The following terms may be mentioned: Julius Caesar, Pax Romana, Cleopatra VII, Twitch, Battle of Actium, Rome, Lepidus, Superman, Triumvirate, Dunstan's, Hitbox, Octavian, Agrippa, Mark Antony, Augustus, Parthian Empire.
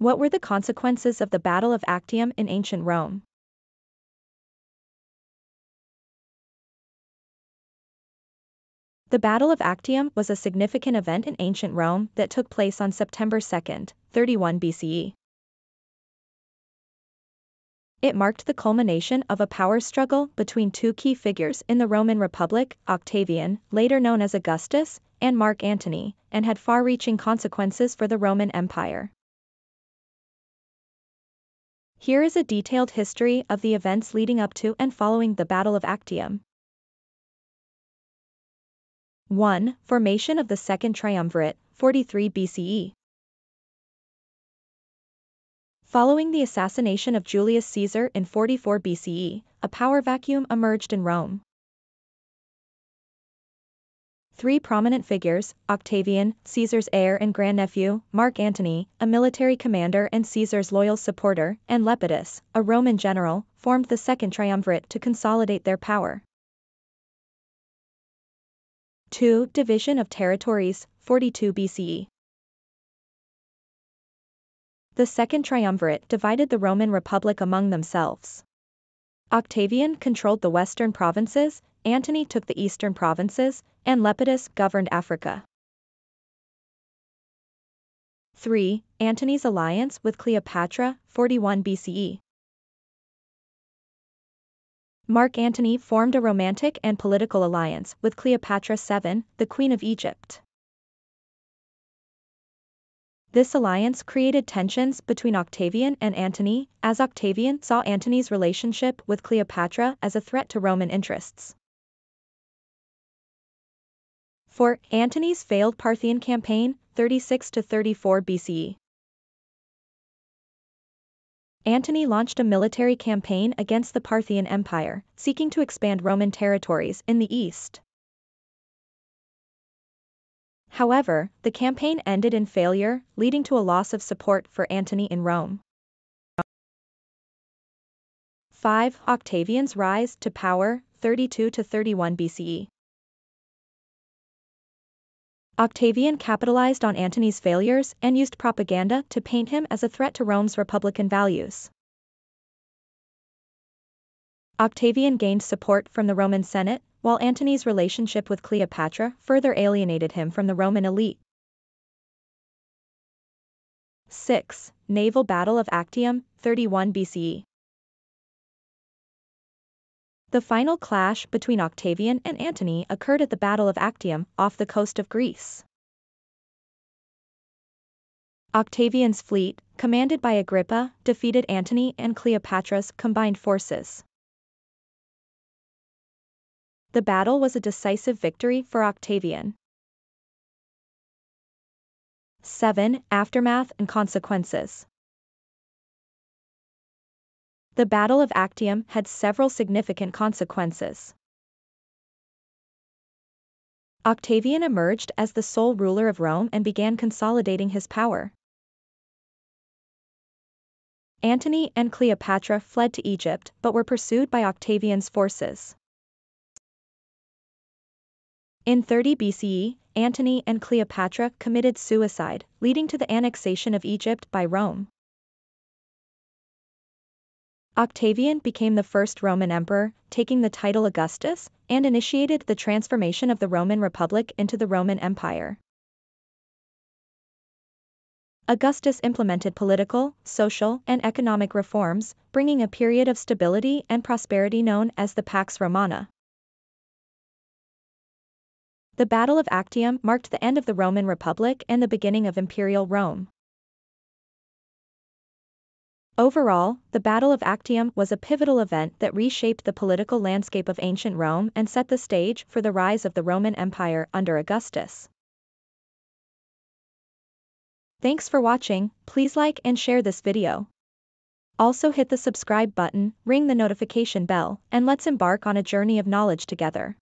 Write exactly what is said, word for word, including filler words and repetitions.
What were the consequences of the Battle of Actium in ancient Rome? The Battle of Actium was a significant event in ancient Rome that took place on September second, thirty-one B C E. It marked the culmination of a power struggle between two key figures in the Roman Republic, Octavian, later known as Augustus, and Mark Antony, and had far-reaching consequences for the Roman Empire. Here is a detailed history of the events leading up to and following the Battle of Actium. one. Formation of the Second Triumvirate, forty-three B C E. Following the assassination of Julius Caesar in forty-four B C E, a power vacuum emerged in Rome. Three prominent figures, Octavian, Caesar's heir and grandnephew, Mark Antony, a military commander and Caesar's loyal supporter, and Lepidus, a Roman general, formed the Second Triumvirate to consolidate their power. two. Division of territories, forty-two B C E. The Second Triumvirate divided the Roman Republic among themselves. Octavian controlled the western provinces, Antony took the eastern provinces, and Lepidus governed Africa. three. Antony's alliance with Cleopatra, forty-one B C E. Mark Antony formed a romantic and political alliance with Cleopatra the seventh, the Queen of Egypt. This alliance created tensions between Octavian and Antony, as Octavian saw Antony's relationship with Cleopatra as a threat to Roman interests. four. Antony's failed Parthian campaign, thirty-six to thirty-four B C E. Antony launched a military campaign against the Parthian Empire, seeking to expand Roman territories in the east. However, the campaign ended in failure, leading to a loss of support for Antony in Rome. five. Octavian's rise to power, thirty-two to thirty-one B C E. Octavian capitalized on Antony's failures and used propaganda to paint him as a threat to Rome's republican values. Octavian gained support from the Roman Senate, while Antony's relationship with Cleopatra further alienated him from the Roman elite. six. Naval Battle of Actium, thirty-one B C E. The final clash between Octavian and Antony occurred at the Battle of Actium, off the coast of Greece. Octavian's fleet, commanded by Agrippa, defeated Antony and Cleopatra's combined forces. The battle was a decisive victory for Octavian. seven. Aftermath and consequences. The Battle of Actium had several significant consequences. Octavian emerged as the sole ruler of Rome and began consolidating his power. Antony and Cleopatra fled to Egypt but were pursued by Octavian's forces. In thirty B C E, Antony and Cleopatra committed suicide, leading to the annexation of Egypt by Rome. Octavian became the first Roman emperor, taking the title Augustus, and initiated the transformation of the Roman Republic into the Roman Empire. Augustus implemented political, social, and economic reforms, bringing a period of stability and prosperity known as the Pax Romana. The Battle of Actium marked the end of the Roman Republic and the beginning of Imperial Rome. Overall, the Battle of Actium was a pivotal event that reshaped the political landscape of ancient Rome and set the stage for the rise of the Roman Empire under Augustus. Thanks for watching. Please like and share this video. Also hit the subscribe button, ring the notification bell, and let's embark on a journey of knowledge together.